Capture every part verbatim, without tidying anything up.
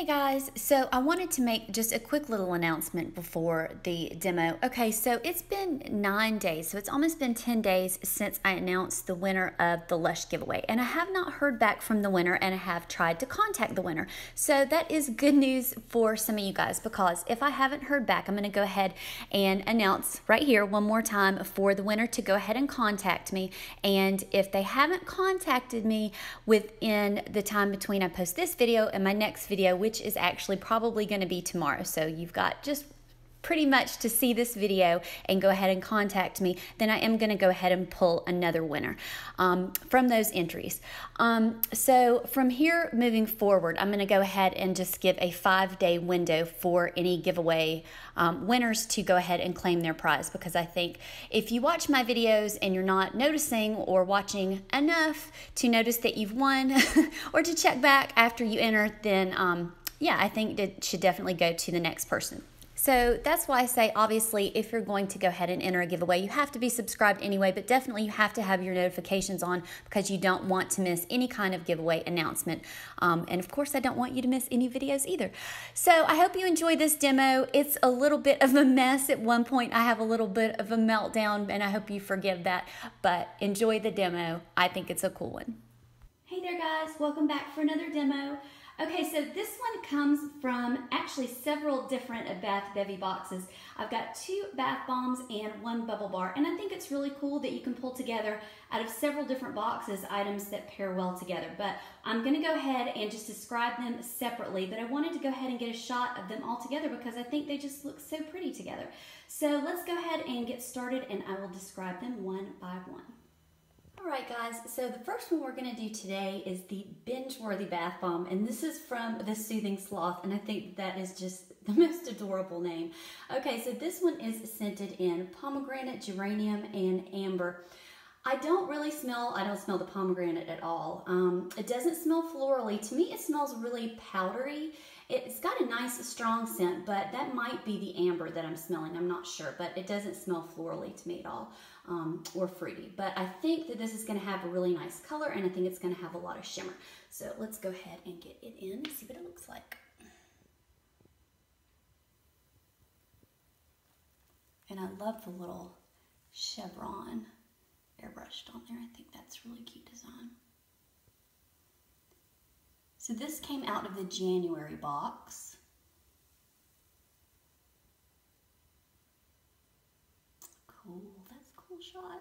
Hey guys, so I wanted to make just a quick little announcement before the demo. Okay, so it's been nine days, so it's almost been ten days since I announced the winner of the Lush giveaway, and I have not heard back from the winner, and I have tried to contact the winner. So that is good news for some of you guys, because if I haven't heard back, I'm gonna go ahead and announce right here one more time for the winner to go ahead and contact me. And if they haven't contacted me within the time between I post this video and my next video, which is actually probably going to be tomorrow. So you've got just pretty much to see this video and go ahead and contact me, then I am going to go ahead and pull another winner um, from those entries. Um, so from here moving forward, I'm going to go ahead and just give a five-day window for any giveaway um, winners to go ahead and claim their prize, because I think if you watch my videos and you're not noticing or watching enough to notice that you've won or to check back after you enter, then um, yeah, I think it should definitely go to the next person. So that's why I say, obviously, if you're going to go ahead and enter a giveaway, you have to be subscribed anyway, but definitely you have to have your notifications on, because you don't want to miss any kind of giveaway announcement. Um, and of course, I don't want you to miss any videos either. So I hope you enjoy this demo. It's a little bit of a mess. At one point, I have a little bit of a meltdown, and I hope you forgive that, but enjoy the demo. I think it's a cool one. Hey there, guys. Welcome back for another demo. Okay, so this one comes from actually several different Bath Bevy boxes. I've got two bath bombs and one bubble bar, and I think it's really cool that you can pull together out of several different boxes items that pair well together. But I'm gonna go ahead and just describe them separately, but I wanted to go ahead and get a shot of them all together because I think they just look so pretty together. So let's go ahead and get started, and I will describe them one by one. All right, guys, so the first one we're gonna do today is the Binge Worthy Bath Bomb, and this is from the Soothing Sloth, and I think that is just the most adorable name. Okay, so this one is scented in pomegranate, geranium, and amber. I don't really smell, I don't smell the pomegranate at all. Um, it doesn't smell florally. To me, it smells really powdery. It's got a nice, strong scent, but that might be the amber that I'm smelling. I'm not sure, but it doesn't smell florally to me at all, um, or fruity. But I think that this is gonna have a really nice color, and I think it's gonna have a lot of shimmer. So let's go ahead and get it in and see what it looks like. And I love the little chevron airbrushed on there. I think that's really cute design. So this came out of the January box. Cool, that's a cool shot.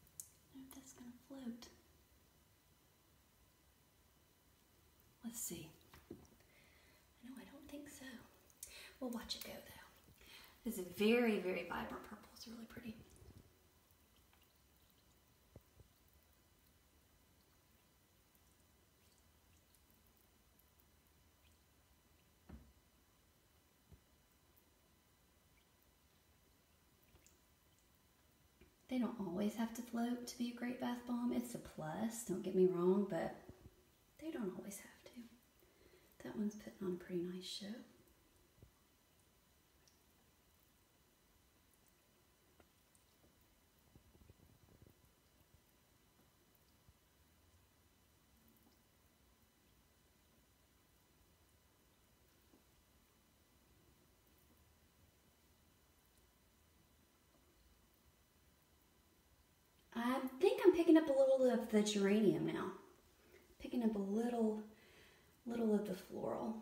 I don't know if that's gonna float. Let's see. We'll watch it go though. This is a very, very vibrant purple. It's really pretty. They don't always have to float to be a great bath bomb. It's a plus, don't get me wrong, but they don't always have to. That one's putting on a pretty nice show. I think I'm picking up a little of the geranium now. Picking up a little, little of the floral.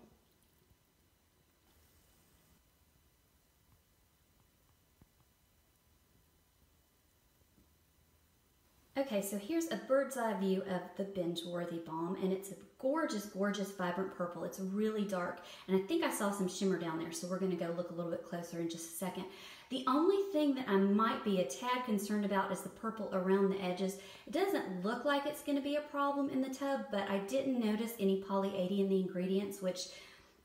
Okay, so here's a bird's eye view of the Binge Worthy Balm, and it's a gorgeous, gorgeous, vibrant purple. It's really dark, and I think I saw some shimmer down there, so we're gonna go look a little bit closer in just a second. The only thing that I might be a tad concerned about is the purple around the edges. It doesn't look like it's gonna be a problem in the tub, but I didn't notice any poly eighty in the ingredients, which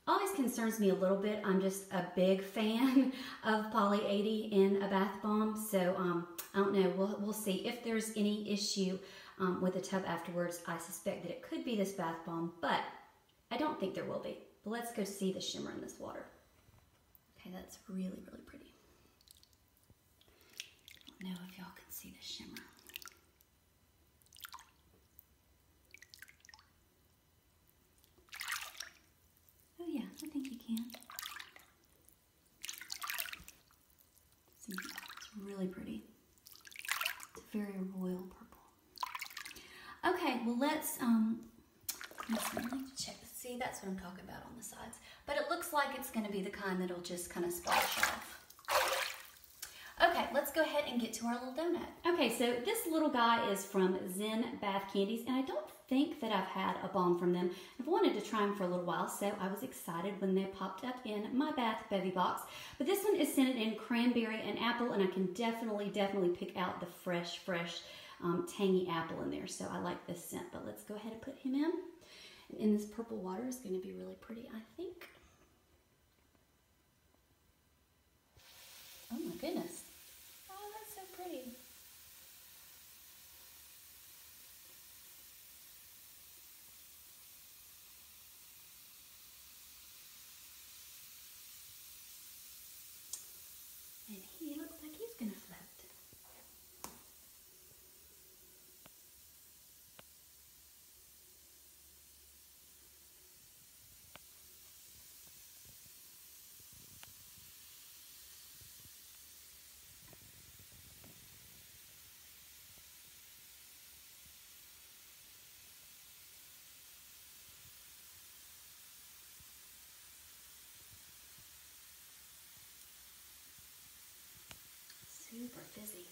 always concerns me a little bit. I'm just a big fan of poly eighty in a bath bomb, so um, I don't know, we'll, we'll see. If there's any issue um, with the tub afterwards, I suspect that it could be this bath bomb, but I don't think there will be. But let's go see the shimmer in this water. Okay, that's really, really pretty. I don't know if y'all can see the shimmer. Oh yeah, I think you can. It's really pretty. It's a very royal purple. Okay, well let's, um, let's really check. See, that's what I'm talking about on the sides. But it looks like it's gonna be the kind that'll just kind of splash off. Okay, let's go ahead and get to our little donut. Okay, so this little guy is from Zen Bath Candies, and I don't think that I've had a bomb from them. I've wanted to try them for a little while, so I was excited when they popped up in my Bath Bevy box. But this one is scented in cranberry and apple, and I can definitely, definitely pick out the fresh, fresh, um, tangy apple in there. So I like this scent, but let's go ahead and put him in. And this purple water is going to be really pretty, I think. Oh my goodness. Oh, that's so pretty. And he looks like he's going to float. Super fizzy.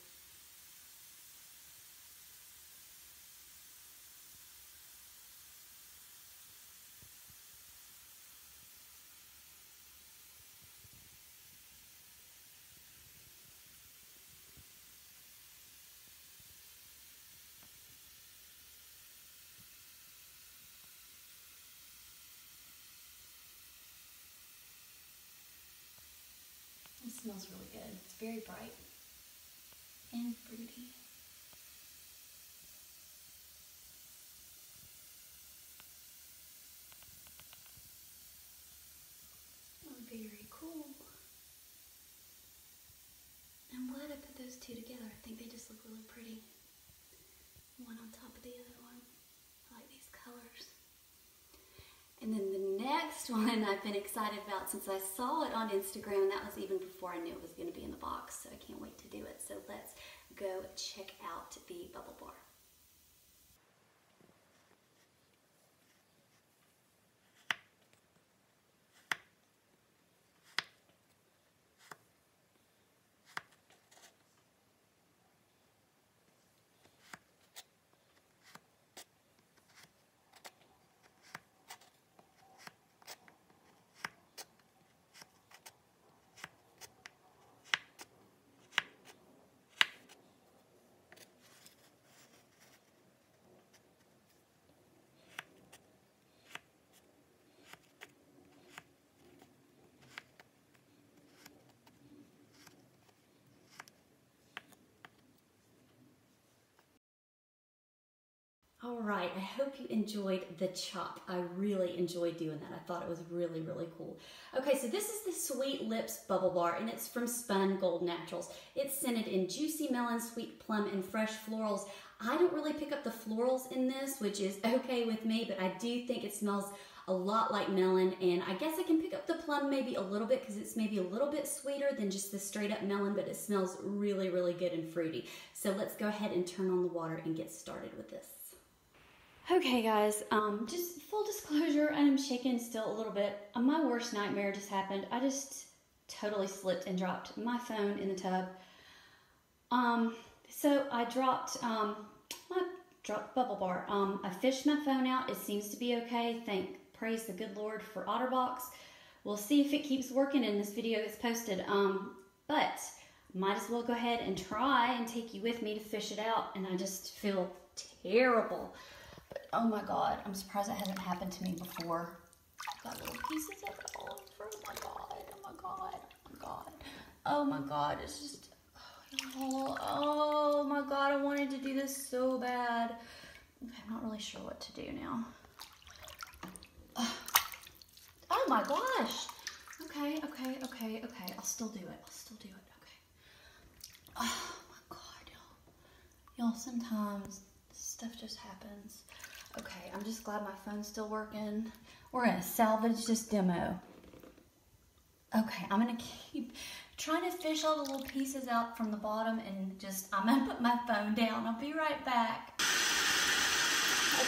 It smells really good. It's very bright. And fruity. Oh, very cool. I'm glad I put those two together. I think they just look really pretty. One on top of the other one. I like these colors. And then the next one I've been excited about since I saw it on Instagram. That was even before I knew it was going to be in the box. So I can't wait to do it. So let's go check out the bubble bar. All right, I hope you enjoyed the chop. I really enjoyed doing that. I thought it was really, really cool. Okay, so this is the Sweet Lips Bubble Bar, and it's from Spun Gold Naturals. It's scented in juicy melon, sweet plum, and fresh florals. I don't really pick up the florals in this, which is okay with me, but I do think it smells a lot like melon, and I guess I can pick up the plum maybe a little bit because it's maybe a little bit sweeter than just the straight up melon, but it smells really, really good and fruity. So let's go ahead and turn on the water and get started with this. Okay guys, um, just full disclosure, I'm shaking still a little bit. My worst nightmare just happened. I just totally slipped and dropped my phone in the tub. Um, so I dropped, um, I dropped the bubble bar. Um, I fished my phone out. It seems to be okay. Thank, praise the good Lord for OtterBox. We'll see if it keeps working and this video is posted. Um, but might as well go ahead and try and take you with me to fish it out. And I just feel terrible. Oh my God, I'm surprised that hasn't happened to me before. I've got little pieces of it all over. Oh my God, oh my God, oh my God. Oh my God, it's just, oh, oh my God, I wanted to do this so bad. Okay, I'm not really sure what to do now. Oh my gosh. Okay, okay, okay, okay, okay. I'll still do it. I'll still do it. Okay. Oh my God, y'all. Y'all, sometimes stuff just happens. Okay, I'm just glad my phone's still working. We're gonna salvage this demo. Okay, I'm gonna keep trying to fish all the little pieces out from the bottom and just, I'm gonna put my phone down. I'll be right back.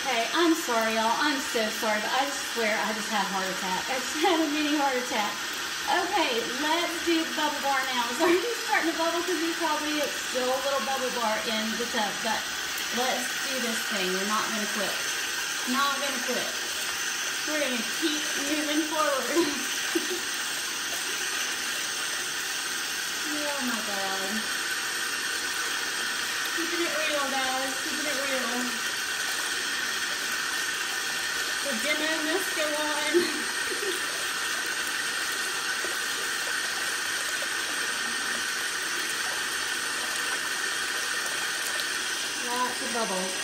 Okay, I'm sorry, y'all. I'm so sorry, but I swear I just had a heart attack. I just had a mini heart attack. Okay, let's do bubble bar now. It's already starting to bubble because you probably it's still a little bubble bar in the tub, but let's do this thing. We're not gonna quit. Not gonna quit. We're gonna keep moving forward. Oh my God. Keeping it real, guys. Keeping it real. The demo must go on. Lots of bubbles.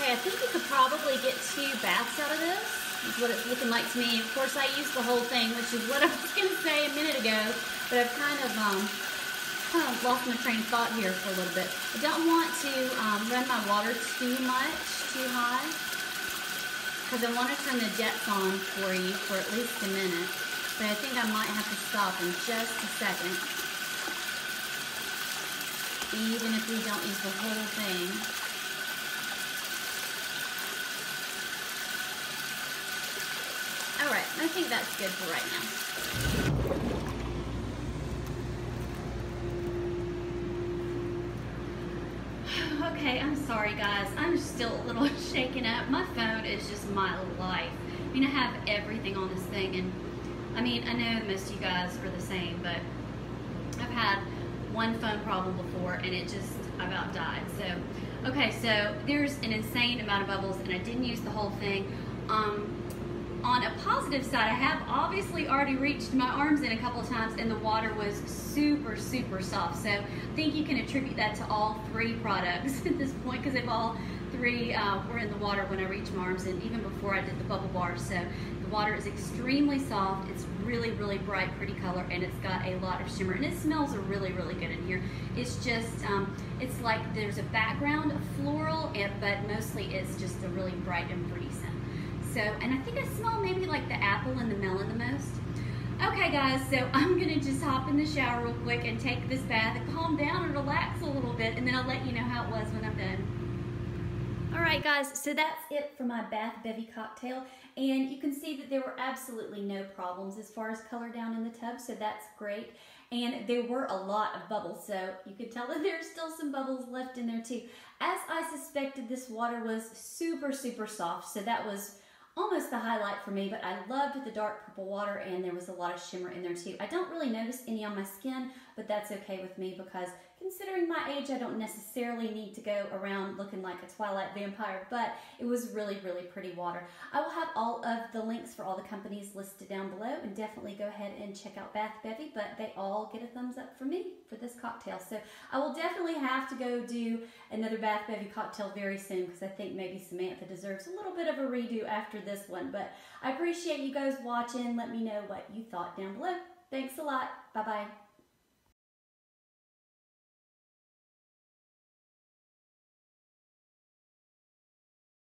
Okay, I think we could probably get two baths out of this. Is what it's looking like to me. Of course, I used the whole thing, which is what I was going to say a minute ago, but I've kind of um, kind of lost my train of thought here for a little bit. I don't want to um, run my water too much, too high, because I want to turn the jets on for you for at least a minute, but I think I might have to stop in just a second, even if we don't use the whole thing. Alright, I think that's good for right now. Okay, I'm sorry guys. I'm still a little shaken up. My phone is just my life. I mean, I have everything on this thing, and I mean, I know most of you guys are the same, but I've had one phone problem before and it just about died. So, okay, so there's an insane amount of bubbles and I didn't use the whole thing. Um, On a positive side, I have obviously already reached my arms in a couple of times and the water was super, super soft. So I think you can attribute that to all three products at this point because they've all three uh, were in the water when I reached my arms and even before I did the bubble bar. So the water is extremely soft. It's really, really bright, pretty color, and it's got a lot of shimmer. And it smells really, really good in here. It's just, um, it's like there's a background of floral, but mostly it's just a really bright and pretty scent. So, and I think I smell maybe like the apple and the melon the most. Okay guys, so I'm gonna just hop in the shower real quick and take this bath and calm down and relax a little bit, and then I'll let you know how it was when I'm done. All right guys, so that's it for my Bath Bevy cocktail, and you can see that there were absolutely no problems as far as color down in the tub, so that's great. And there were a lot of bubbles, so you could tell that there's still some bubbles left in there too. As I suspected, this water was super, super soft, so that was almost the highlight for me, but I loved the dark purple water and there was a lot of shimmer in there too. I don't really notice any on my skin, but that's okay with me because considering my age, I don't necessarily need to go around looking like a Twilight vampire, but it was really, really pretty water. I will have all of the links for all the companies listed down below, and definitely go ahead and check out Bath Bevy, but they all get a thumbs up from me for this cocktail. So I will definitely have to go do another Bath Bevy cocktail very soon because I think maybe Samantha deserves a little bit of a redo after this one, but I appreciate you guys watching. Let me know what you thought down below. Thanks a lot. Bye-bye.